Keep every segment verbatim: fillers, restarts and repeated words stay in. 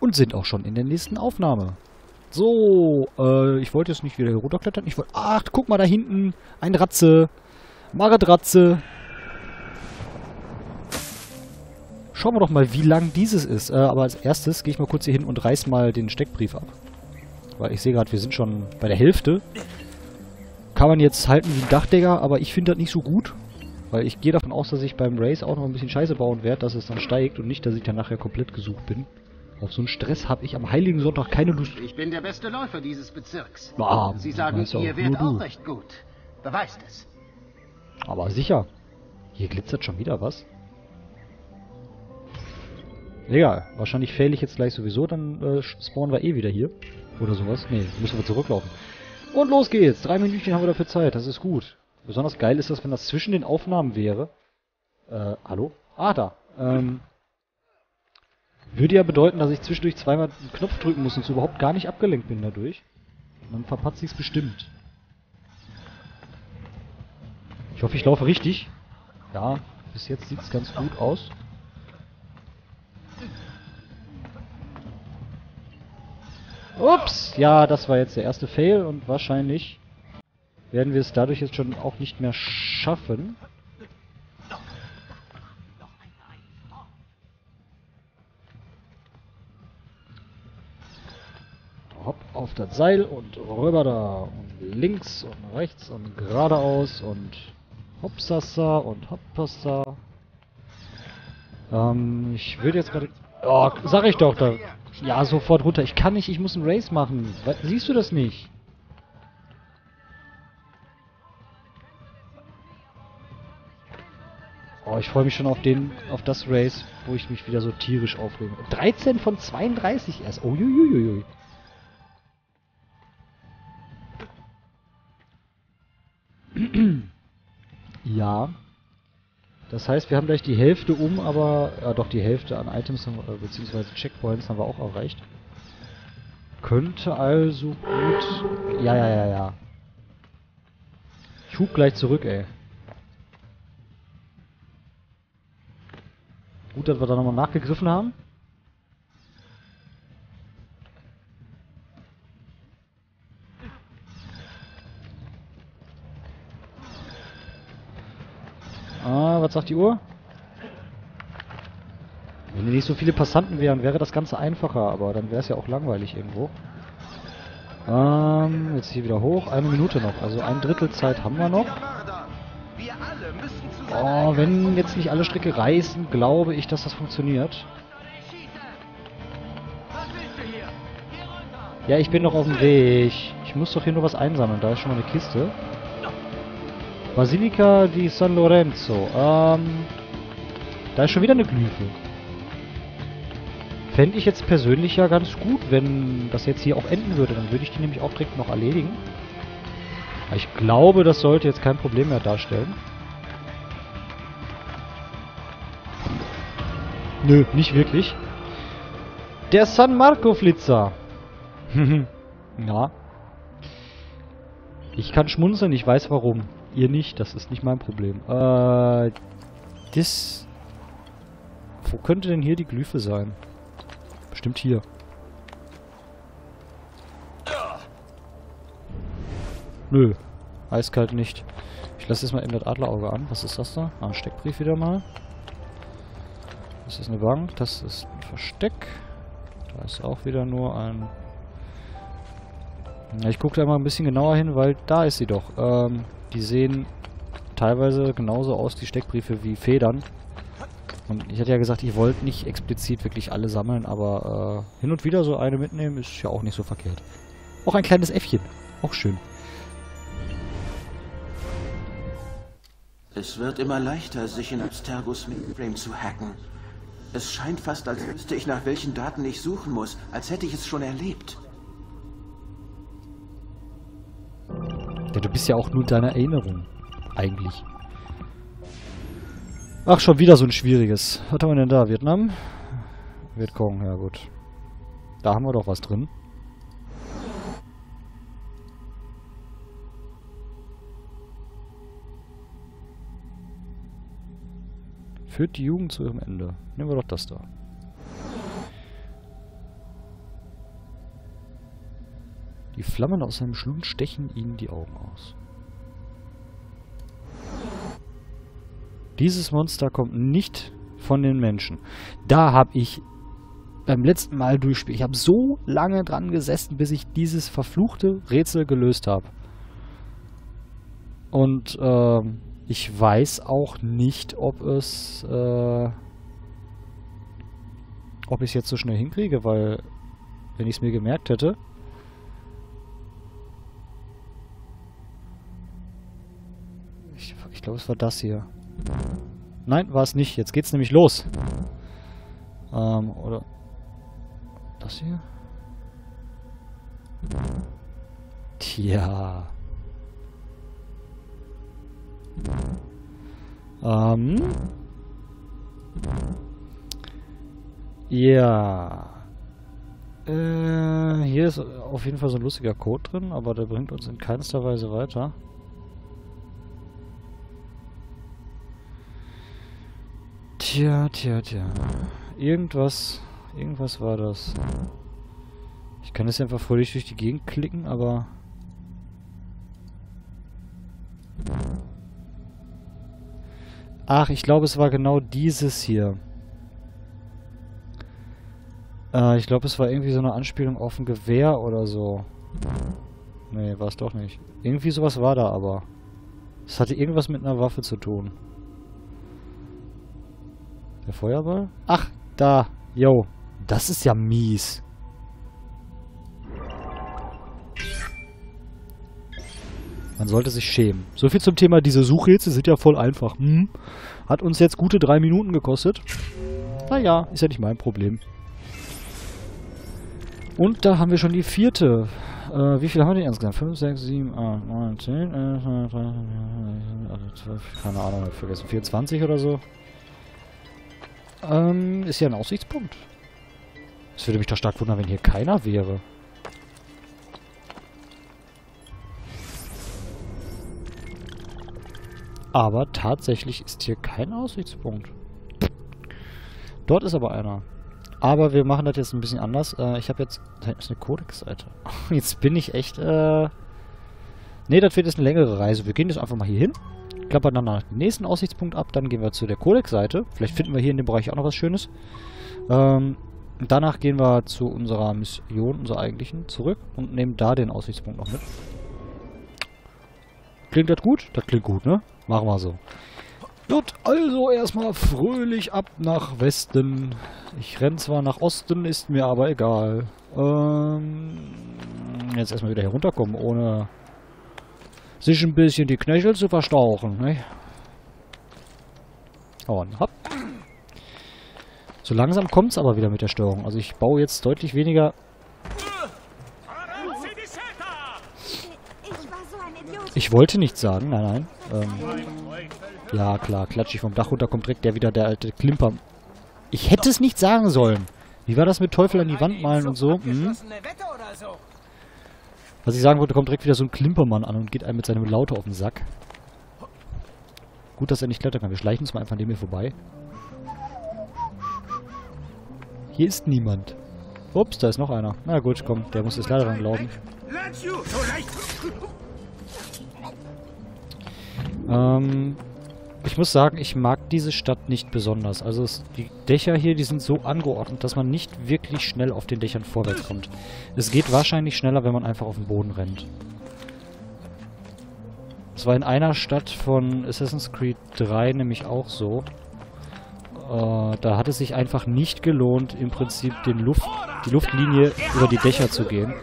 Und sind auch schon in der nächsten Aufnahme. So, äh, ich wollte jetzt nicht wieder hier runterklettern. Ich wollte... Ach, guck mal da hinten. Ein Ratze. Maradratze. Schauen wir doch mal, wie lang dieses ist. Äh, aber als erstes gehe ich mal kurz hier hin und reiß mal den Steckbrief ab. Weil ich sehe gerade, wir sind schon bei der Hälfte. Kann man jetzt halten wie ein Dachdecker, aber ich finde das nicht so gut. Weil ich gehe davon aus, dass ich beim Race auch noch ein bisschen Scheiße bauen werde, dass es dann steigt und nicht, dass ich dann nachher komplett gesucht bin. Auf so einen Stress habe ich am Heiligen Sonntag keine Lust. Ich bin der beste Läufer dieses Bezirks. Ah, Sie sagen, ihr werdet auch recht gut. Beweist es. Aber sicher. Hier glitzert schon wieder was. Egal. Wahrscheinlich fail ich jetzt gleich sowieso. Dann äh, spawnen wir eh wieder hier. Oder sowas. Nee, müssen wir zurücklaufen. Und los geht's. Drei Minütchen haben wir dafür Zeit. Das ist gut. Besonders geil ist das, wenn das zwischen den Aufnahmen wäre. Äh, hallo? Ah, da. Ähm... Würde ja bedeuten, dass ich zwischendurch zweimal einen Knopf drücken muss und überhaupt gar nicht abgelenkt bin dadurch. Dann verpatze ich es bestimmt. Ich hoffe, ich laufe richtig. Ja, bis jetzt sieht es ganz gut aus. Ups! Ja, das war jetzt der erste Fail und wahrscheinlich werden wir es dadurch jetzt schon auch nicht mehr schaffen. Auf das Seil und rüber da und links und rechts und geradeaus und hopsassa und hoppassa. Ähm, ich würde jetzt gerade... Oh, sag ich doch da. Ja, sofort runter. Ich kann nicht, ich muss ein Race machen. Was, siehst du das nicht? Oh, ich freue mich schon auf den, auf das Race, wo ich mich wieder so tierisch aufrege. dreizehn von zweiunddreißig erst. Oh, uiuiuiui. Ja. Das heißt, wir haben gleich die Hälfte um, aber... Äh, doch, die Hälfte an Items haben, äh, beziehungsweise Checkpoints haben wir auch erreicht. Könnte also gut... Ja, ja, ja, ja. Ich hub gleich zurück, ey. Gut, dass wir da nochmal nachgegriffen haben. Was sagt die Uhr? Wenn hier nicht so viele Passanten wären, wäre das Ganze einfacher, aber dann wäre es ja auch langweilig irgendwo. Ähm, jetzt hier wieder hoch. Eine Minute noch, also ein Drittel Zeit haben wir noch. Oh, wenn jetzt nicht alle Stricke reißen, glaube ich, dass das funktioniert. Ja, ich bin noch auf dem Weg. Ich muss doch hier nur was einsammeln. Da ist schon mal eine Kiste. Basilica di San Lorenzo. Ähm, da ist schon wieder eine Glyphe. Fände ich jetzt persönlich ja ganz gut, wenn das jetzt hier auch enden würde. Dann würde ich die nämlich auch direkt noch erledigen. Aber ich glaube, das sollte jetzt kein Problem mehr darstellen. Nö, nicht wirklich. Der San Marco Flitzer. Ja. Ich kann schmunzeln, ich weiß warum. Ihr nicht, das ist nicht mein Problem. Äh, das... Wo könnte denn hier die Glyphe sein? Bestimmt hier. Nö, eiskalt nicht. Ich lasse jetzt mal eben das Adlerauge an. Was ist das da? Ah, ein Steckbrief wieder mal. Das ist eine Bank, das ist ein Versteck. Da ist auch wieder nur ein... Ja, ich gucke da mal ein bisschen genauer hin, weil da ist sie doch. Ähm... Die sehen teilweise genauso aus, die Steckbriefe, wie Federn. Und ich hatte ja gesagt, ich wollte nicht explizit wirklich alle sammeln, aber äh, hin und wieder so eine mitnehmen ist ja auch nicht so verkehrt. Auch ein kleines Äffchen. Auch schön. Es wird immer leichter, sich in Abstergos Mainframe zu hacken. Es scheint fast, als wüsste ich, nach welchen Daten ich suchen muss, als hätte ich es schon erlebt. Ja, du bist ja auch nur deine Erinnerung. Eigentlich. Ach, schon wieder so ein schwieriges. Was haben wir denn da? Vietnam? Vietcong, ja gut. Da haben wir doch was drin. Führt die Jugend zu ihrem Ende. Nehmen wir doch das da. Die Flammen aus seinem Schlund stechen ihnen die Augen aus. Dieses Monster kommt nicht von den Menschen. Da habe ich beim letzten Mal durchspielt. Ich habe so lange dran gesessen, bis ich dieses verfluchte Rätsel gelöst habe. Und äh, ich weiß auch nicht, ob es äh, ob ich es jetzt so schnell hinkriege, weil wenn ich es mir gemerkt hätte. Ich, ich glaube, es war das hier. Nein, war es nicht. Jetzt geht's nämlich los. Ähm, oder... Das hier? Tja. Ähm. Ja. Äh, hier ist auf jeden Fall so ein lustiger Code drin, aber der bringt uns in keinster Weise weiter. Tja, tja, tja. Irgendwas... Irgendwas war das. Ich kann jetzt einfach fröhlich durch die Gegend klicken, aber... Ach, ich glaube, es war genau dieses hier. Äh, ich glaube, es war irgendwie so eine Anspielung auf ein Gewehr oder so. Nee, war es doch nicht. Irgendwie sowas war da aber. Es hatte irgendwas mit einer Waffe zu tun. Der Feuerball? Ach, da. Yo. Das ist ja mies. Man sollte sich schämen. So viel zum Thema, diese Suchrätsel sind ja voll einfach. Hm? Hat uns jetzt gute drei Minuten gekostet. Naja, ist ja nicht mein Problem. Und da haben wir schon die vierte. Äh, wie viele haben wir denn insgesamt? fünf, sechs, sieben, acht, neun, zehn, elf, zwölf, keine Ahnung, hab ich vergessen. vierundzwanzig oder so. Ähm, ist ja ein Aussichtspunkt. Es würde mich doch stark wundern, wenn hier keiner wäre. Aber tatsächlich ist hier kein Aussichtspunkt. Dort ist aber einer. Aber wir machen das jetzt ein bisschen anders. Äh, ich habe jetzt... Da hinten ist eine Codex-Seite. Jetzt bin ich echt... Äh ne, das wird jetzt eine längere Reise. Wir gehen jetzt einfach mal hier hin. Klappern dann nach dem nächsten Aussichtspunkt ab. Dann gehen wir zu der Codex-Seite. Vielleicht finden wir hier in dem Bereich auch noch was Schönes. Ähm... Danach gehen wir zu unserer Mission, unserer eigentlichen, zurück und nehmen da den Aussichtspunkt noch mit. Klingt das gut? Das klingt gut, ne? Machen wir so. Gut, also erstmal fröhlich ab nach Westen. Ich renne zwar nach Osten, ist mir aber egal. Ähm, jetzt erstmal wieder hier runterkommen, ohne sich ein bisschen die Knöchel zu verstauchen, ne? Und hopp. So langsam kommt es aber wieder mit der Steuerung. Also ich baue jetzt deutlich weniger... Ich wollte nichts sagen, nein, nein. Ähm, ja, klar, klatsche ich vom Dach runter, kommt direkt der wieder, der alte Klimper. Ich hätte es nicht sagen sollen. Wie war das mit Teufel an die Wand malen und so? Hm? Was ich sagen wollte, kommt direkt wieder so ein Klimpermann an und geht einem mit seinem Laute auf den Sack. Gut, dass er nicht klettern kann. Wir schleichen uns mal einfach an dem hier vorbei. Hier ist niemand. Ups, da ist noch einer. Na gut, komm, der muss jetzt leider dran glauben. Ähm, ich muss sagen, ich mag diese Stadt nicht besonders. Also es, die Dächer hier, die sind so angeordnet, dass man nicht wirklich schnell auf den Dächern vorwärts kommt. Es geht wahrscheinlich schneller, wenn man einfach auf den Boden rennt. Das war in einer Stadt von Assassin's Creed drei nämlich auch so. Uh, da hat es sich einfach nicht gelohnt, im Prinzip den Luft, die Luftlinie über die Dächer zu gehen.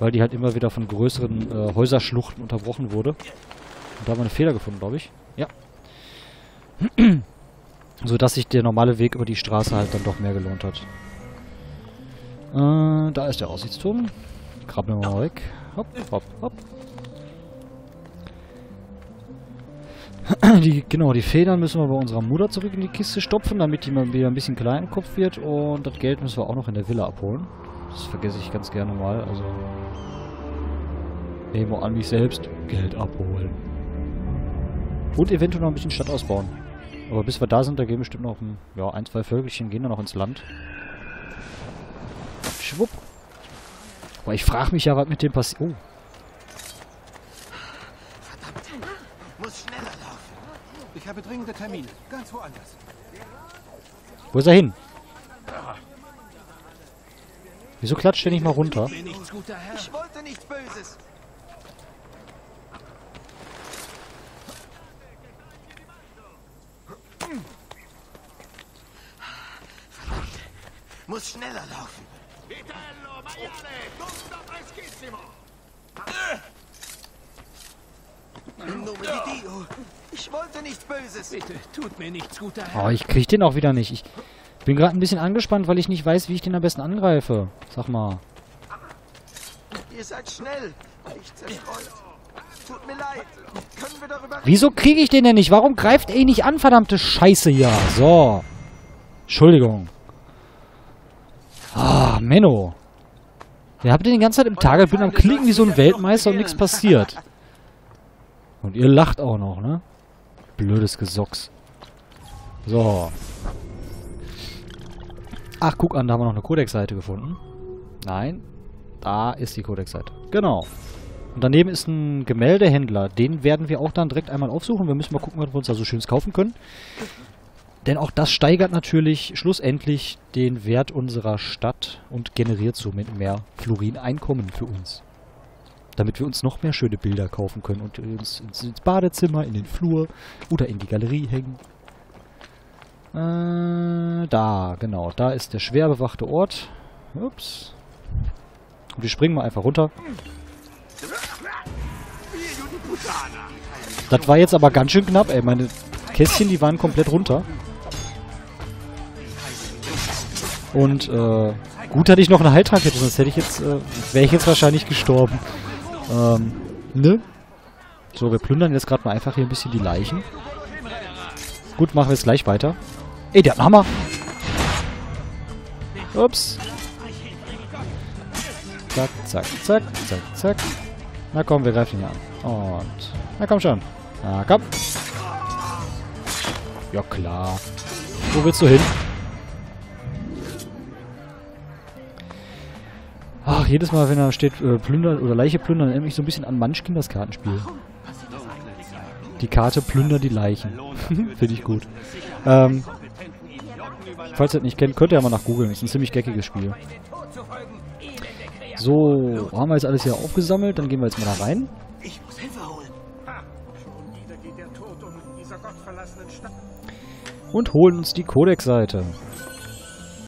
Weil die halt immer wieder von größeren äh, Häuserschluchten unterbrochen wurde. Und da haben wir einen Fehler gefunden, glaube ich. Ja. Sodass sich der normale Weg über die Straße halt dann doch mehr gelohnt hat. Äh, da ist der Aussichtsturm. Krabbeln wir mal weg. Hopp, hopp, hopp. Die, genau, die Federn müssen wir bei unserer Mutter zurück in die Kiste stopfen, damit die mal wieder ein bisschen klein im Kopf wird. Und das Geld müssen wir auch noch in der Villa abholen. Das vergesse ich ganz gerne mal. Also, Memo an mich selbst, Geld abholen. Und eventuell noch ein bisschen Stadt ausbauen. Aber bis wir da sind, da gehen bestimmt noch ein, ja, ein, zwei Völkchen, gehen dann noch ins Land. Schwupp. Weil ich frage mich ja, was mit dem passiert. Oh. Verdammt. Muss schneller laufen. Ich habe dringende Termine. Ganz woanders. Wo ist er hin? Wieso klatscht der nicht mal runter? Ich wollte nichts Böses. Muss schneller laufen. Ich wollte nichts Böses. Bitte, tut mir nichts Gutes. Oh, ich krieg den auch wieder nicht. Ich bin gerade ein bisschen angespannt, weil ich nicht weiß, wie ich den am besten angreife. Sag mal. Ihr seid schnell. Ich zerstreut. Tut mir leid. Können wir darüber reden? Wieso kriege ich den denn nicht? Warum greift er nicht an, verdammte Scheiße hier? So. Entschuldigung. Ah, Menno. Der habt ihr die ganze Zeit im Target, bin am Klicken wie so ein Weltmeister und nichts passiert. Und ihr lacht auch noch, ne? Blödes Gesocks. So. Ach, guck an, da haben wir noch eine Codex-Seite gefunden. Nein. Da ist die Codex-Seite. Genau. Und daneben ist ein Gemäldehändler. Den werden wir auch dann direkt einmal aufsuchen. Wir müssen mal gucken, was wir uns da so Schönes kaufen können. Denn auch das steigert natürlich schlussendlich den Wert unserer Stadt und generiert somit mehr Florin-Einkommen für uns. Damit wir uns noch mehr schöne Bilder kaufen können und uns ins Badezimmer, in den Flur oder in die Galerie hängen. Äh, da, genau. Da ist der schwer bewachte Ort. Ups. Und wir springen mal einfach runter. Das war jetzt aber ganz schön knapp, ey. Meine Kästchen, die waren komplett runter. Und äh, gut, dass ich noch einen Heiltrank hätte, sonst hätte ich jetzt, äh, wäre ich jetzt wahrscheinlich gestorben. Ähm, ne? So, wir plündern jetzt gerade mal einfach hier ein bisschen die Leichen. Gut, machen wir jetzt gleich weiter. Ey, der hat einen Hammer! Ups. Zack, zack, zack, zack, zack. Na komm, wir greifen ihn an. Und... Na komm schon. Na komm. Ja klar. Wo willst du hin? Ach, jedes Mal, wenn da steht, äh, plündern oder Leiche plündern, erinnert mich so ein bisschen an Munchkin, das Kartenspiel. Die Karte plündern die Leichen. Finde ich gut. Ähm, falls ihr das nicht kennt, könnt ihr ja mal nach googeln. Ist ein ziemlich geckiges Spiel. So, haben wir jetzt alles hier aufgesammelt. Dann gehen wir jetzt mal da rein. Und holen uns die Codex-Seite.